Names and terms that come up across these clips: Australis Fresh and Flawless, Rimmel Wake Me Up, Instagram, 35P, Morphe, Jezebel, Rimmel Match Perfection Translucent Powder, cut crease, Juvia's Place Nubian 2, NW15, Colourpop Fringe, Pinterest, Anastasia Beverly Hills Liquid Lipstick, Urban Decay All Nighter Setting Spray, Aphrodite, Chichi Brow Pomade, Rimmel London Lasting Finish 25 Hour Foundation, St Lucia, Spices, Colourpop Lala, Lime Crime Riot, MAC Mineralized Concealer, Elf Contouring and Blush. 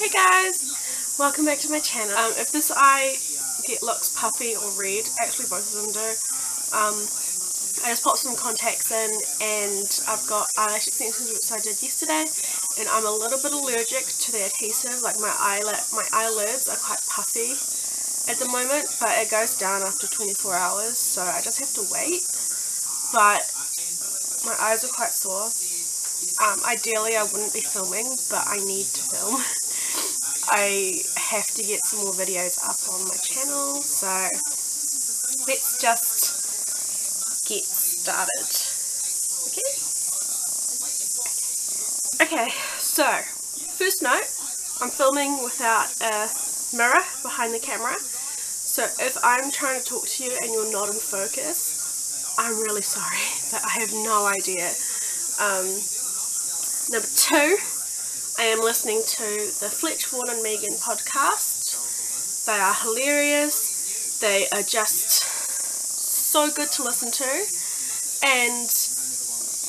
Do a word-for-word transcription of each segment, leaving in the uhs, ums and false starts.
Hey guys, welcome back to my channel. Um, if this eye get looks puffy or red, actually both of them do, um, I just popped some contacts in and I've got eyelash extensions which I did yesterday, and I'm a little bit allergic to the adhesive. Like my eyelid, my eyelids are quite puffy at the moment, but it goes down after twenty-four hours, so I just have to wait. But my eyes are quite sore. Um, ideally I wouldn't be filming, but I need to film. I have to get some more videos up on my channel, so let's just get started. Okay? Okay, so first note, I'm filming without a mirror behind the camera, so if I'm trying to talk to you and you're not in focus, I'm really sorry, but I have no idea. Um, number two, I am listening to the Fletch, Warren and Megan podcast. They are hilarious, they are just so good to listen to, and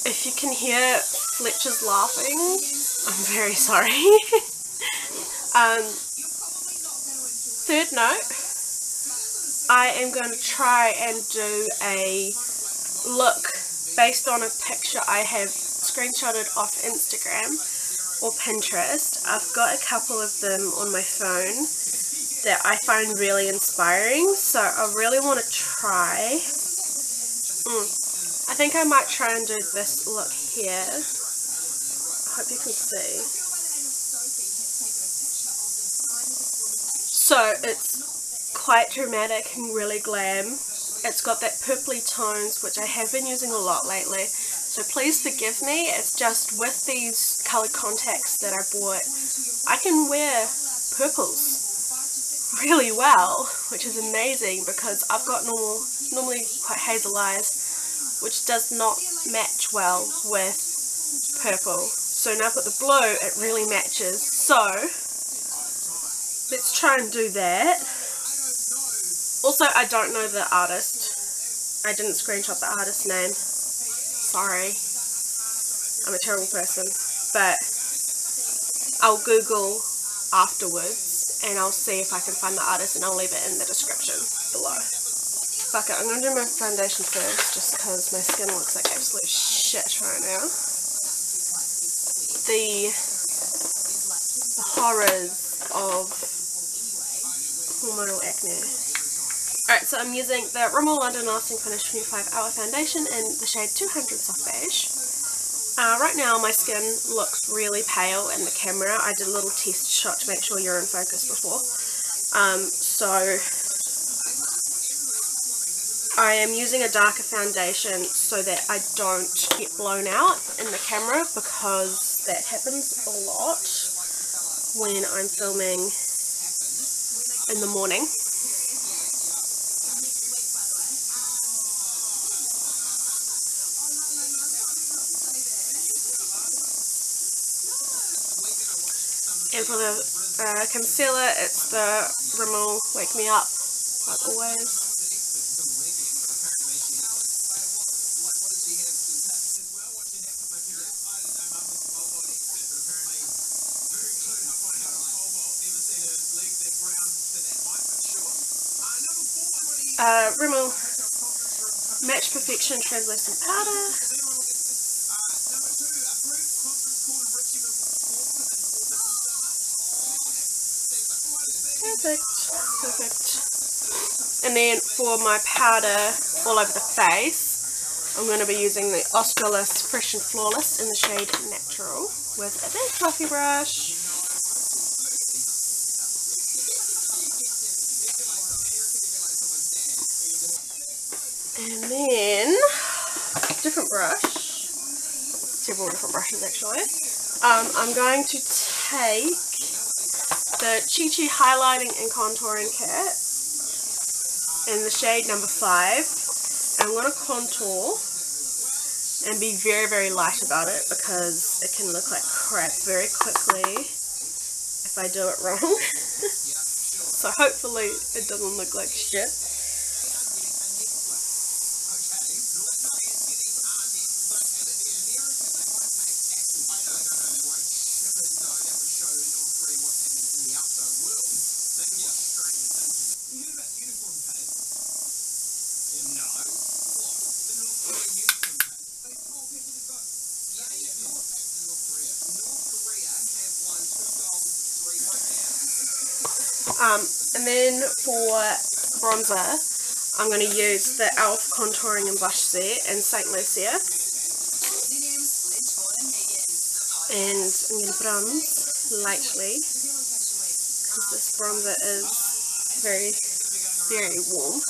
if you can hear Fletcher's laughing, I'm very sorry. um, Third note, I am going to try and do a look based on a picture I have screenshotted off Instagram or Pinterest. I've got a couple of them on my phone that I find really inspiring, so I really want to try. Mm. I think I might try and do this look here. I hope you can see. So it's quite dramatic and really glam. It's got that purpley tones which I have been using a lot lately, so please forgive me. It's just with these coloured contacts that I bought, I can wear purples really well, which is amazing because I've got normal, normally quite hazel eyes, which does not match well with purple. So now I've got the blue, it really matches. So let's try and do that. Also, I don't know the artist. I didn't screenshot the artist's name. Sorry. I'm a terrible person. But I'll Google afterwards and I'll see if I can find the artist, and I'll leave it in the description below. Fuck it, I'm going to do my foundation first just because my skin looks like absolute shit right now. The, the horrors of hormonal acne. Alright, so I'm using the Rimmel London Lasting Finish twenty-five hour Foundation in the shade two hundred Soft Beige. Uh, right now my skin looks really pale in the camera. I did a little test shot to make sure you're in focus before. Um, so I am using a darker foundation so that I don't get blown out in the camera, because that happens a lot when I'm filming in the morning. And for the uh, concealer, it's the Rimmel Wake Me Up, like always. Uh, Rimmel Match Perfection Translucent Powder. Perfect, perfect. And then for my powder all over the face, I'm going to be using the Australis Fresh and Flawless in the shade Natural with a big fluffy brush. And then, different brush, several different brushes actually. Um, I'm going to take the Chichi Highlighting and Contouring Kit in the shade number five. And I'm going to contour and be very, very light about it because it can look like crap very quickly if I do it wrong. So hopefully it doesn't look like shit. outside world, they watch yeah. strangers into this. You heard about unicorn tape? Yeah, no. What? The North Korean unicorn tape. They told people to go. Yeah, they yeah, North, yeah. North Korea. North Korea have won two golds, three right now. Um, and then for bronzer, I'm going to use the Elf Contouring and Blush set in Saint Lucia. And I'm going to bronze lightly, because this bronzer is very, very warm.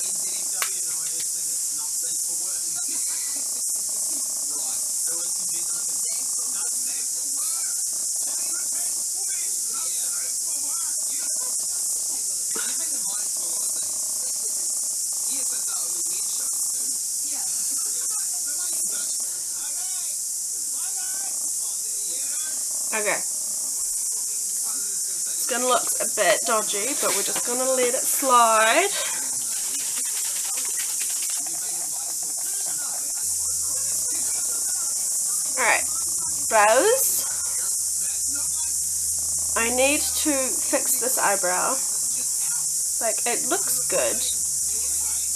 Skin looks a bit dodgy, but we're just gonna let it slide. Alright, brows. I need to fix this eyebrow. Like, it looks good,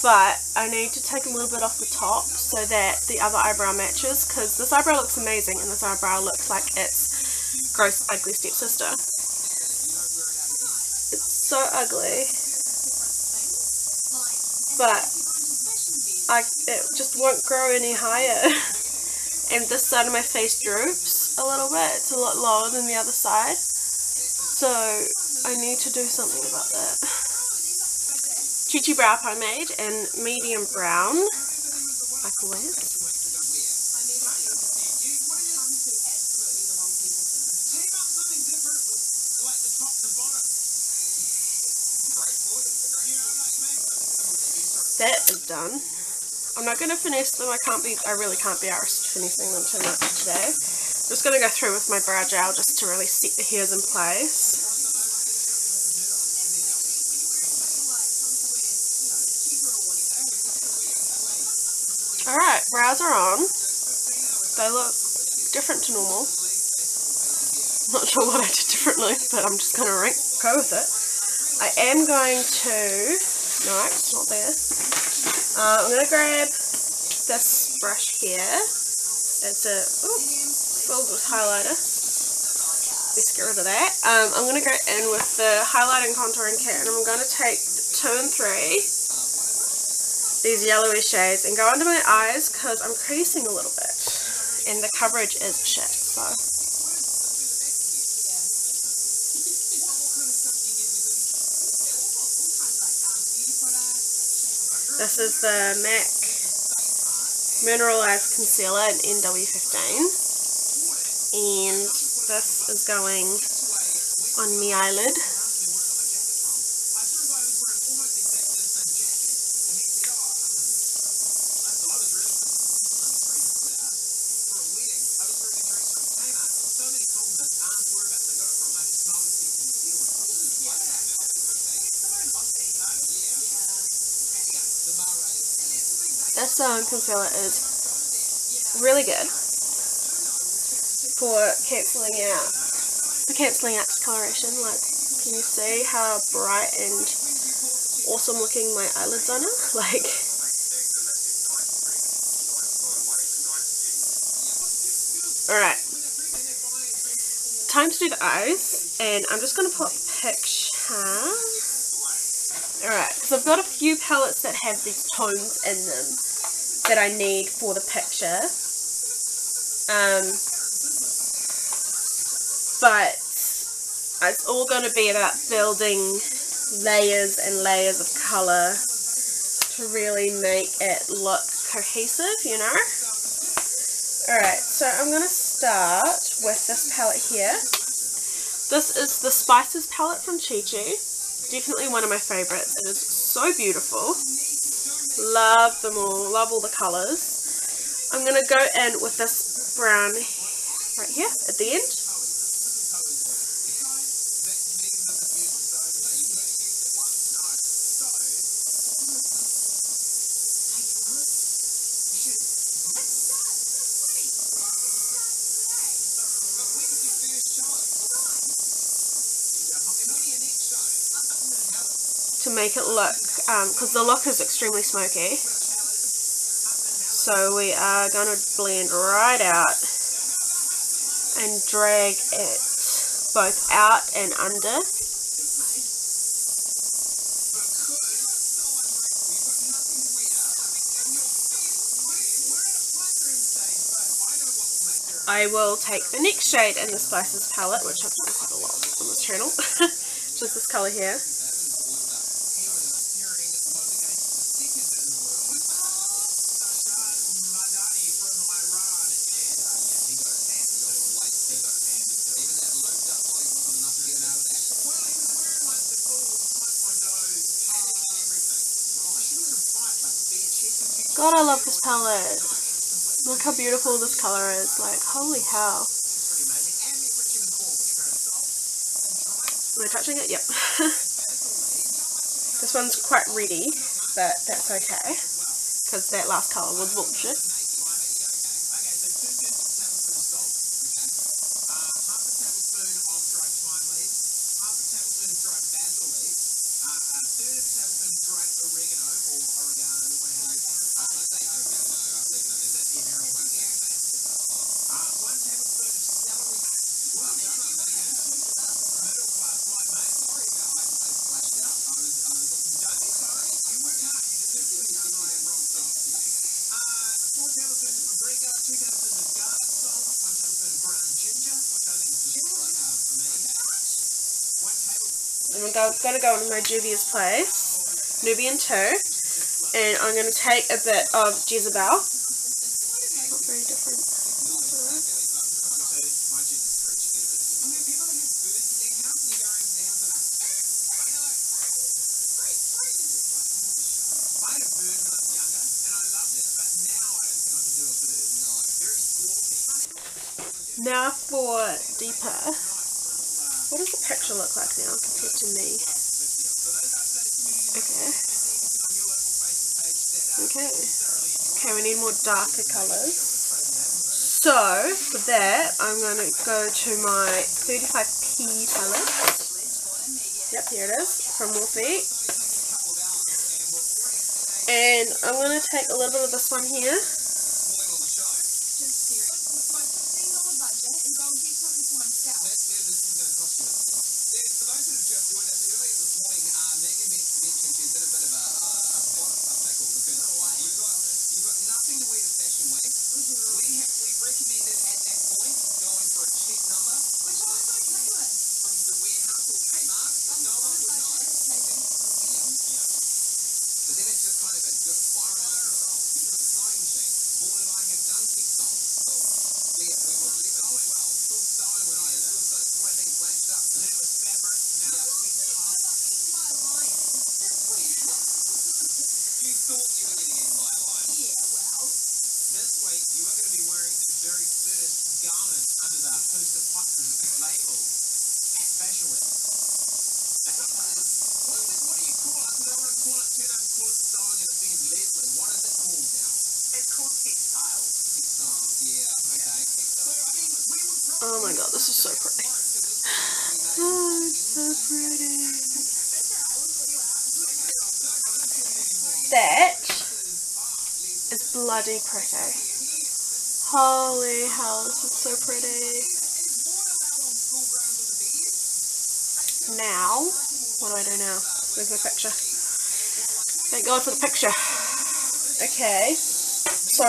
but I need to take a little bit off the top so that the other eyebrow matches, because this eyebrow looks amazing and this eyebrow looks like it's gross, ugly stepsister. So ugly, but I, it just won't grow any higher, and this side of my face droops a little bit, it's a lot lower than the other side, so I need to do something about that. Chichi Brow Pomade in medium brown, like always. That is done. I'm not going to finesse them. I can't be, I really can't be arsed finessing them too much today. I'm just going to go through with my brow gel just to really set the hairs in place. Alright, brows are on. They look different to normal. I'm not sure what I did differently, but I'm just going to go with it. I am going to... No, it's not there. Uh, I'm going to grab this brush here. It's a... Ooh, filled with highlighter. Let's get rid of that. Um, I'm going to go in with the highlighting contouring kit, and I'm going to take two and three, these yellowy shades, and go under my eyes because I'm creasing a little bit. And the coverage is shit, so... This is the MAC Mineralized Concealer in N W fifteen, and this is going on my eyelid. This um, concealer is really good for cancelling out, for cancelling out discoloration. Like, can you see how bright and awesome looking my eyelids are now? Like, alright, time to do the eyes, and I'm just going to pop a picture. Alright, because I've got a few palettes that have these tones in them that I need for the picture. Um, but it's all going to be about building layers and layers of colour to really make it look cohesive, you know? Alright, so I'm going to start with this palette here. This is the Spices palette from Chichi. Definitely one of my favourites. It is so beautiful. Love them all. Love all the colours. I'm going to go in with this brown right here at the end. to make it look, because um, the look is extremely smoky. So we are going to blend right out and drag it both out and under. I will take the next shade in the Spices palette, which I've done quite a lot on this channel, which is this colour here. God, I love this palette. Look how beautiful this colour is, like, holy hell. Am I touching it? Yep. This one's quite ready, but that's okay, because that last colour was bullshit. I'm going to go into my Juvia's Place Nubian two, and I'm going to take a bit of Jezebel. Not very different. Now for deeper. What does the picture look like now compared to me? Okay. Okay. Okay, we need more darker colours. So, for that, I'm going to go to my thirty-five P palette. Yep, here it is, from Morphe. And I'm going to take a little bit of this one here. Oh my god, this is so pretty. Oh, it's so pretty. That is bloody pretty. Holy hell, this is so pretty. Now, what do I do now? Where's my picture? Thank god for the picture. Okay, so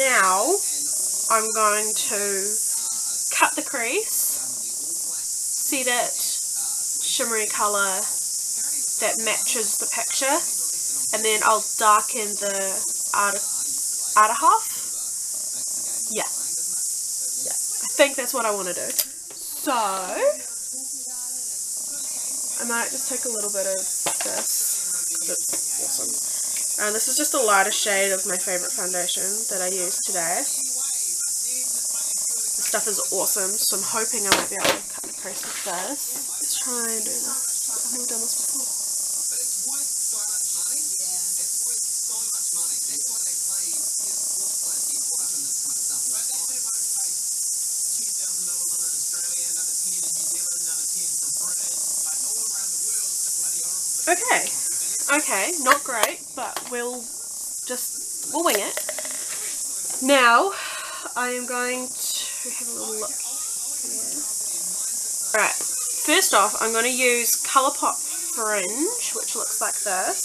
now I'm going to cut the crease, set it shimmery colour that matches the picture, and then I'll darken the outer, outer half. Yeah. Yeah. I think that's what I want to do. So, I might just take a little bit of this, because it's awesome. And this is just a lighter shade of my favourite foundation that I used today. Stuff is awesome, so I'm hoping I might be able to cut the crease with this. Let's try and do this. I've never done this before. But it's worth so much money. Yeah. It's worth so much money. That's why they play his sports players get caught up in this kind of stuff. But they might have paid two thousand dollars on in Australia, another ten in New Zealand, another ten from Britain, like all around the world. It's bloody horrible. Okay. Okay, not great, but we'll just, we'll wing it. Now, I am going to have a little look here. Alright, first off, I'm going to use Colourpop Fringe, which looks like this.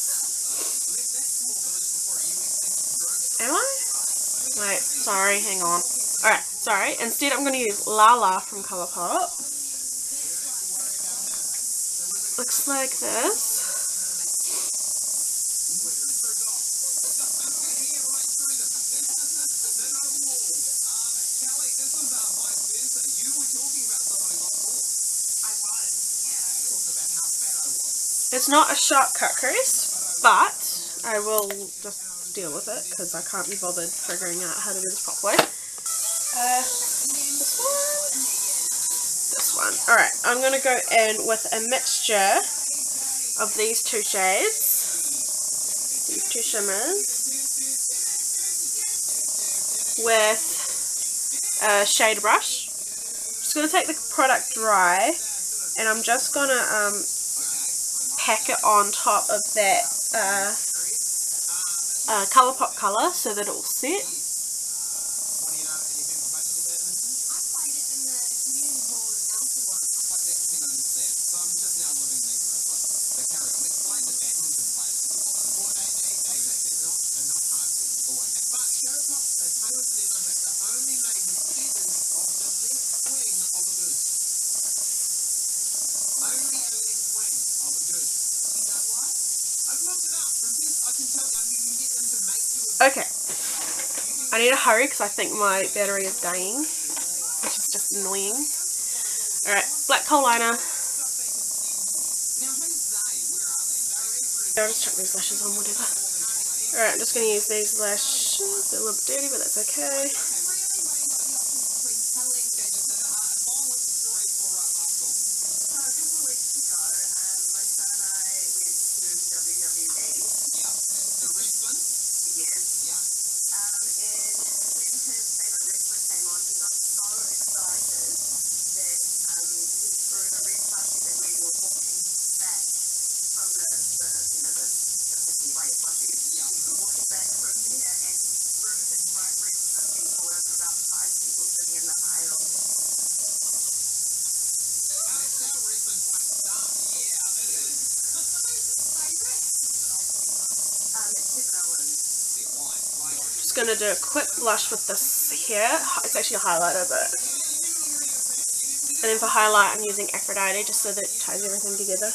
Am I? Wait, sorry, hang on. Alright, sorry. Instead, I'm going to use Lala from Colourpop. Looks like this. It's not a sharp cut crease, but I will just deal with it because I can't be bothered figuring out how to do this properly. Uh, this one. one. Alright, I'm going to go in with a mixture of these two shades, these two shimmers, with a shade brush. I'm just going to take the product dry and I'm just going to um, pack it on top of that uh, uh, Colourpop colour so that it will set. Okay, I need to hurry because I think my battery is dying, which is just annoying. Alright, black coal liner. I'll just chuck these lashes on, whatever. Alright, I'm just going to use these lashes. They're a little dirty, but that's okay. Going to do a quick blush with this here. It's actually a highlighter, but and then for highlight I'm using Aphrodite just so that it ties everything together.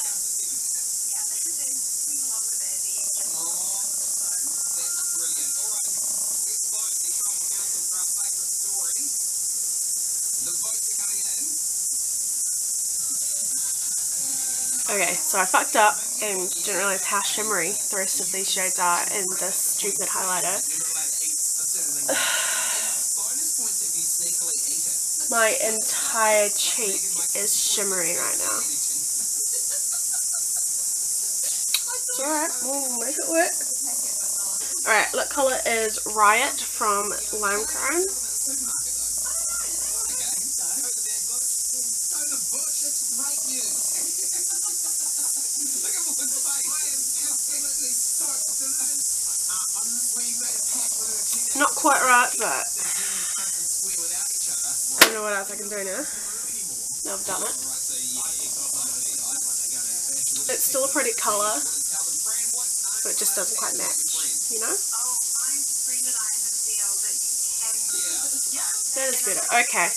Okay, so I fucked up and didn't realise how shimmery the rest of these shades are in this stupid highlighter. My entire cheek is shimmery right now. It's alright, we'll make it work. Alright, lip colour is Riot from Lime Crime. Not quite right, but I don't know what else I can do now. No, I've done it. It's still a pretty colour, but it just doesn't quite match, you know? That is better. Okay,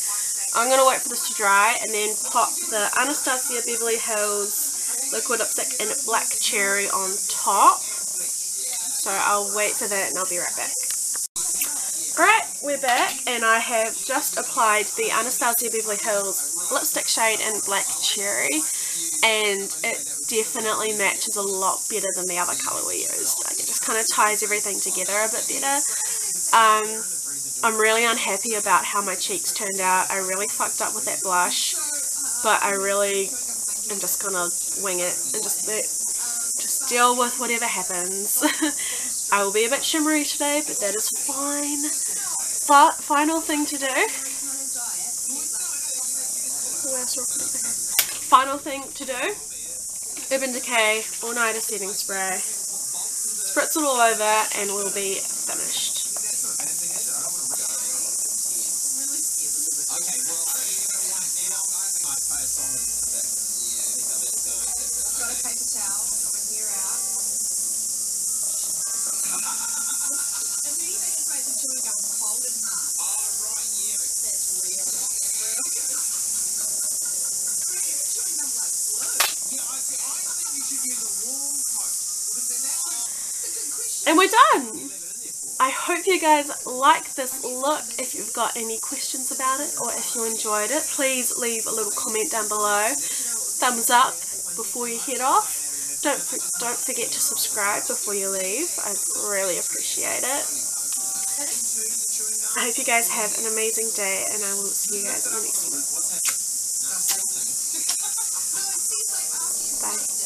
I'm going to wait for this to dry and then pop the Anastasia Beverly Hills Liquid Lipstick in Black Cherry on top. So I'll wait for that and I'll be right back. Alright, we're back and I have just applied the Anastasia Beverly Hills lipstick shade in Black Cherry and it definitely matches a lot better than the other colour we used. Like, it just kind of ties everything together a bit better. Um, I'm really unhappy about how my cheeks turned out. I really fucked up with that blush, but I really am just gonna wing it and just, just deal with whatever happens. I will be a bit shimmery today, but that is fine. But final thing to do. Final thing to do. Urban Decay All Nighter Setting Spray. Spritz it all over and we'll be finished. And we're done! I hope you guys like this look. If you've got any questions about it or if you enjoyed it, please leave a little comment down below. Thumbs up before you head off. Don't, don't forget to subscribe before you leave. I really appreciate it. I hope you guys have an amazing day and I will see you guys in the next one. Bye.